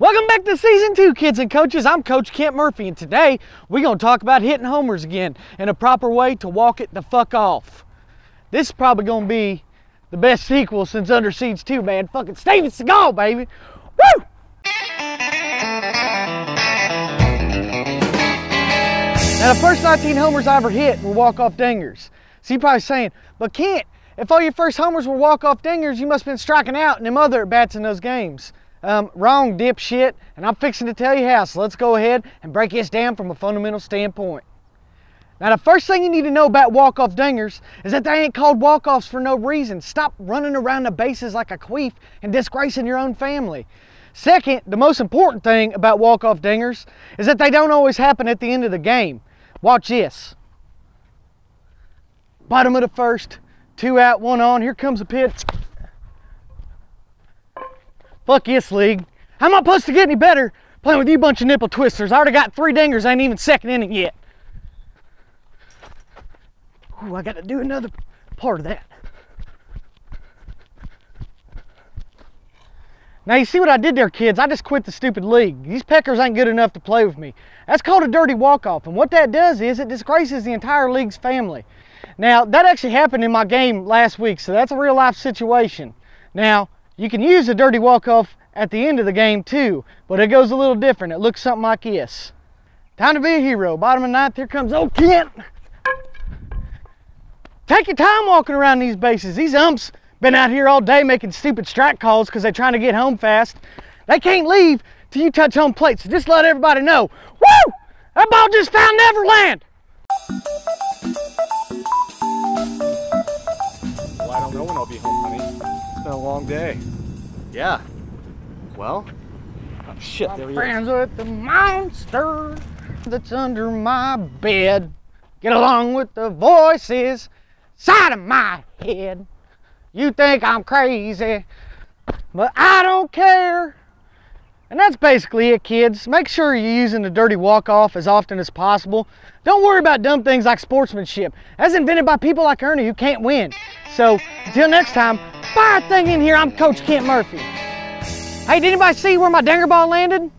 Welcome back to Season 2, kids and coaches. I'm Coach Kent Murphy, and today we're going to talk about hitting homers again and a proper way to walk it the fuck off. This is probably going to be the best sequel since Under Siege 2, man. Fucking Steven Seagal, baby. Woo! Now, the first 19 homers I ever hit were walk-off dingers. So you're probably saying, but Kent, if all your first homers were walk-off dingers, you must have been striking out in them other at-bats in those games. Wrong, dipshit, and I'm fixing to tell you how, so let's go ahead and break this down from a fundamental standpoint. Now, the first thing you need to know about walk-off dingers is that they ain't called walk-offs for no reason. Stop running around the bases like a queef and disgracing your own family. Second, the most important thing about walk-off dingers is that they don't always happen at the end of the game. Watch this. Bottom of the first, 2 out, 1 on, here comes a pitch. Fuck this league. How am I supposed to get any better playing with you bunch of nipple twisters? I already got 3 dingers, I ain't even second inning yet. Ooh, I gotta do another part of that. Now you see what I did there, kids? I just quit the stupid league. These peckers ain't good enough to play with me. That's called a dirty walk-off, and what that does is it disgraces the entire league's family. Now, that actually happened in my game last week, so that's a real-life situation. Now, you can use a dirty walk-off at the end of the game too, but it goes a little different. It looks something like this. Time to be a hero. Bottom of the ninth, here comes old Kent. Take your time walking around these bases. These umps been out here all day making stupid strike calls because they're trying to get home fast. They can't leave till you touch home plate, so just let everybody know, woo, that ball just found Neverland. Well, I don't know when I'll be home, honey. It's been a long day. Yeah. Well, oh, shit, there he is. I'm friends with the monster that's under my bed. Get along with the voices inside of my head. You think I'm crazy, but I don't care. And that's basically it, kids. Make sure you're using the dirty walk-off as often as possible. Don't worry about dumb things like sportsmanship. That's invented by people like Ernie who can't win. So until next time, fire thing in here. I'm Coach Kent Murphy. Hey, did anybody see where my dinger ball landed?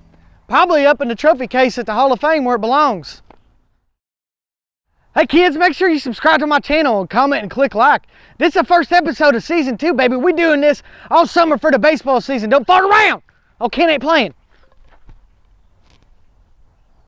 Probably up in the trophy case at the Hall of Fame where it belongs. Hey kids, make sure you subscribe to my channel and comment and click like. This is the first episode of Season 2, baby. We're doing this all summer for the baseball season. Don't fart around. Oh, Ken ain't playing.